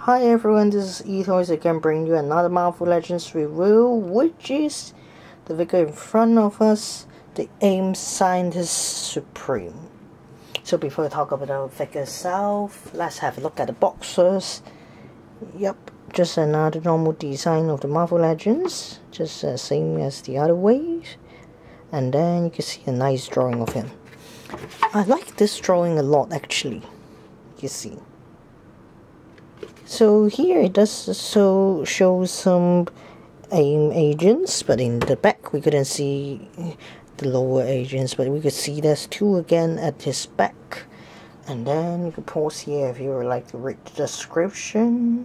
Hi everyone, this is Etoys again, bringing you another Marvel Legends review, which is the figure in front of us, the Aim Scientist Supreme. So before we talk about the figure itself, let's have a look at the boxes. Yep, just another normal design of the Marvel Legends, just the same as the other ways. And then you can see a nice drawing of him. I like this drawing a lot actually, you see. So here it does so show some AIM agents, but in the back we couldn't see the lower agents, but we could see there's two again at his back. And then you can pause here if you would like to read the description.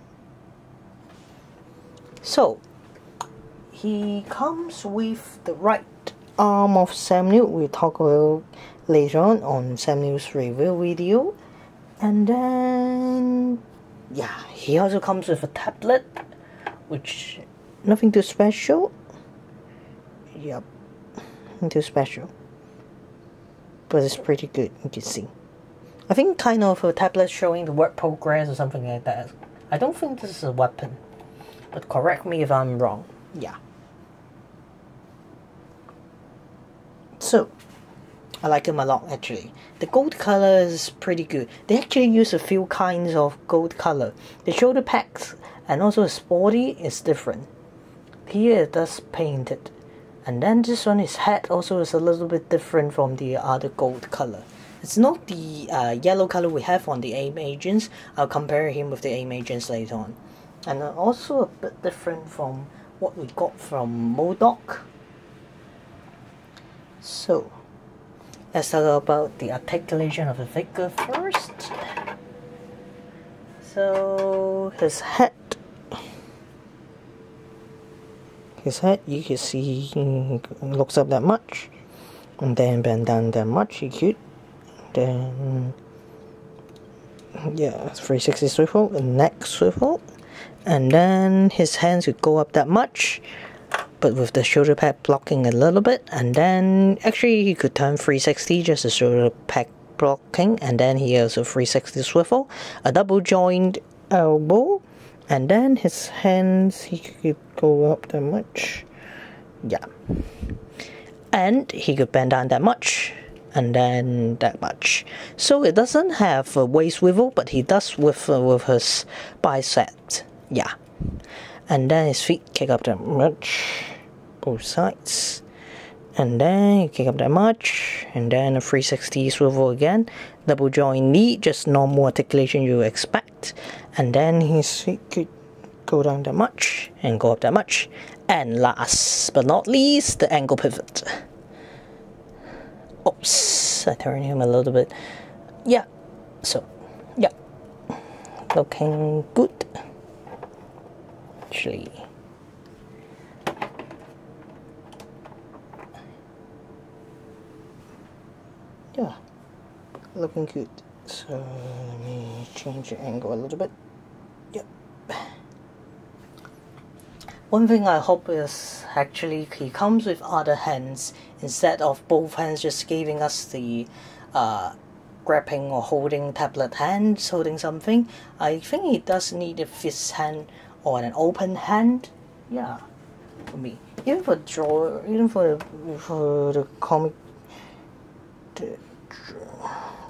So he comes with the right arm of Sam Newt. We'll talk about later on Sam Newt's review video. And then yeah, he also comes with a tablet, which nothing too special. Yep, nothing too special, but it's pretty good, you can see. I think kind of a tablet showing the work progress or something like that. I don't think this is a weapon, but correct me if I'm wrong. Yeah. So I like them a lot actually. The gold color is pretty good. They actually use a few kinds of gold color. The shoulder packs and also his body is different. Here it does painted. And then this one, his head also is a little bit different from the other gold color. It's not the yellow color we have on the AIM agents. I'll compare him with the AIM agents later on. And also a bit different from what we got from MODOK. So let's talk about the articulation of the figure first. So his head you can see looks up that much, and then bend down that much, you could. Then yeah, 360 swivel, neck swivel, and then his hands would go up that much, but with the shoulder pad blocking a little bit. And then actually he could turn 360, just the shoulder pad blocking, and then he also 360 swivel, a double joint elbow, and then his hands he could go up that much, yeah, and he could bend down that much, and then that much. So it doesn't have a waist swivel, but he does with his bicep, yeah. And then his feet kick up that much, both sides, and then you kick up that much, and then a 360 swivel again, double joint knee, just normal articulation you expect. And then his feet could go down that much and go up that much. And last but not least, the angle pivot. Oops, I turned him a little bit. Yeah, so yeah, looking good. Actually, yeah, looking good. So let me change the angle a little bit. Yep. One thing I hope is actually he comes with other hands instead of both hands just giving us the grabbing or holding tablet hands, holding something. I think he does need a fist hand or an open hand, yeah, for me. Even for draw, even for the comic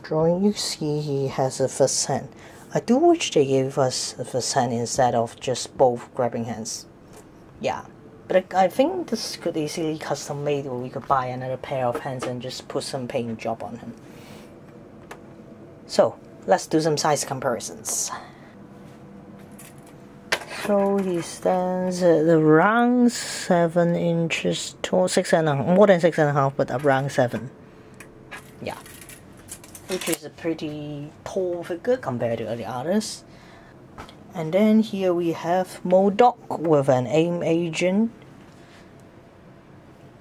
drawing, you see he has a first hand. I do wish they gave us a first hand instead of just both grabbing hands. Yeah, but I think this could easily custom made, or we could buy another pair of hands and just put some paint job on him. So let's do some size comparisons. So he stands around 7 inches tall, 6.5, more than 6.5, but around 7. Yeah, which is a pretty tall figure compared to the others. And then here we have MODOK with an AIM agent.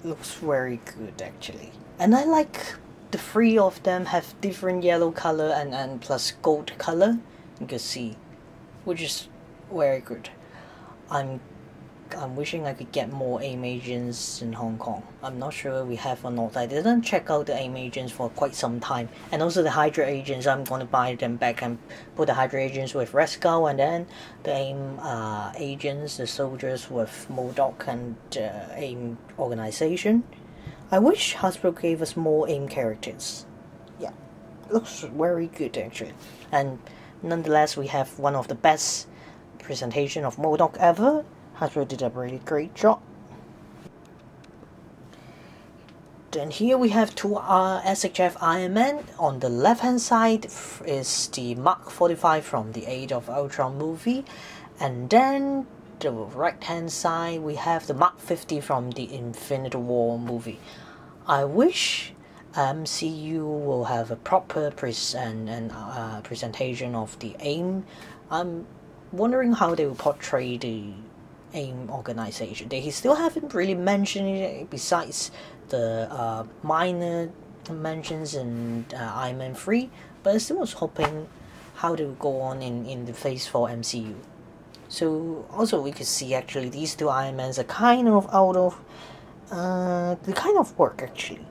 Looks very good actually, and I like the three of them have different yellow color and plus gold color. You can see, which is very good. I'm back. I'm wishing I could get more AIM agents in Hong Kong. I'm not sure we have or not. I didn't check out the AIM agents for quite some time. And also the Hydra agents, I'm going to buy them back and put the Hydra agents with Red Skull, and then the AIM agents, the soldiers with MODOK and AIM organization. I wish Hasbro gave us more AIM characters. Yeah, looks very good actually. And nonetheless, we have one of the best presentation of MODOK ever. Hasbro did a really great job. Then here we have two SHF Iron Man. On the left hand side is the Mark 45 from the Age of Ultron movie, and then the right hand side we have the Mark 50 from the Infinity War movie. I wish MCU will have a proper presentation of the AIM. I'm wondering how they will portray the AIM organization. They still haven't really mentioned it besides the minor mentions in Iron Man 3, but I still was hoping how they would go on in the Phase 4 MCU. So also we could see actually these two Iron Mans are kind of out of the kind of work actually.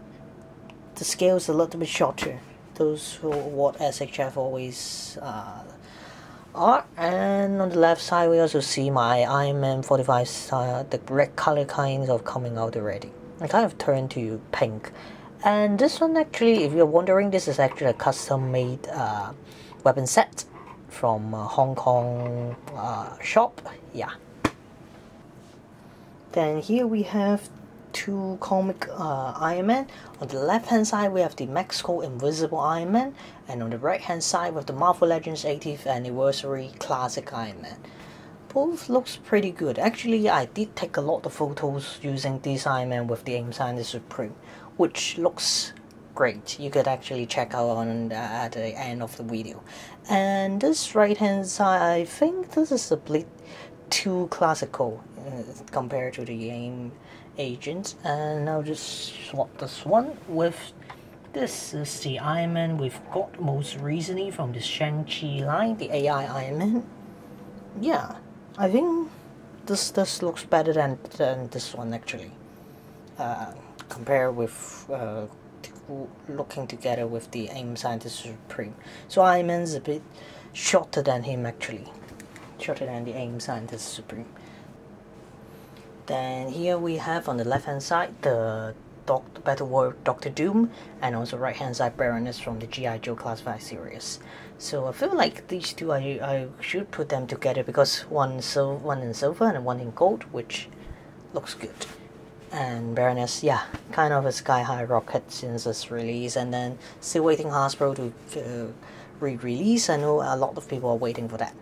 The scale is a little bit shorter. Those who what SHF always are. And on the left side we also see my Iron Man 45 style, the red color kinds of coming out already. I kind of turned to pink. And this one actually, if you're wondering, this is actually a custom made weapon set from a Hong Kong shop. Yeah. Then here we have two comic Iron Man. On the left hand side we have the Maxco Invisible Iron Man, and on the right hand side we have the Marvel Legends 80th Anniversary Classic Iron Man. Both looks pretty good. Actually I did take a lot of photos using this Iron Man with the Aim Scientist Supreme, which looks great. You could actually check out on at the end of the video. And this right hand side, I think this is a bit too classical compared to the AIM agents, and I'll just swap this one with this. Is the Iron Man we've got most recently from the Shang-Chi line, the AI Iron Man. Yeah, I think this looks better than this one actually. Compared with looking together with the AIM Scientist Supreme. So Iron Man's a bit shorter than him actually, shorter than the AIM Scientist Supreme. Then here we have on the left hand side the Battleworld Doctor Doom, and also right hand side Baroness from the G.I. Joe classified series. So I feel like these two I should put them together because one in silver and one in gold, which looks good. And Baroness, yeah, kind of a sky high rocket since its release, and then still waiting Hasbro to re-release. I know a lot of people are waiting for that.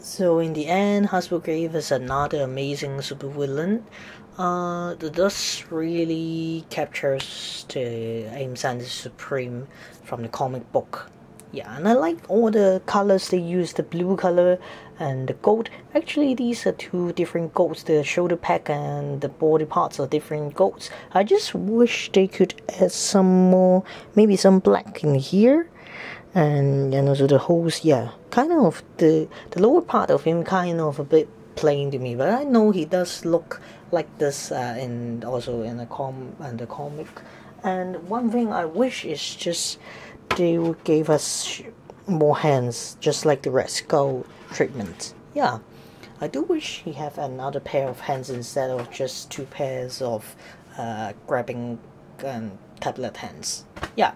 So in the end, Hasbro gave us another amazing supervillain. This really captures the AIM Scientist Supreme from the comic book. Yeah, and I like all the colors they use, the blue color and the gold. Actually, these are two different golds. The shoulder pack and the body parts are different golds. I just wish they could add some more, maybe some black in here. And also the holes, yeah, kind of the lower part of him kind of a bit plain to me, but I know he does look like this in also in the comic. And one thing I wish is just they would give us more hands, just like the Red Skull treatment. Yeah, I do wish he have another pair of hands instead of just two pairs of grabbing tablet hands. Yeah.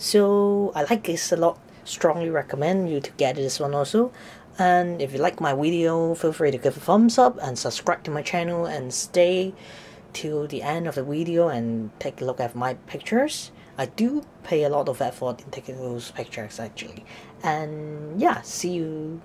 So I like this a lot, strongly recommend you to get this one also. And if you like my video, feel free to give a thumbs up and subscribe to my channel and stay till the end of the video and take a look at my pictures. I do pay a lot of effort in taking those pictures actually. And yeah, see you.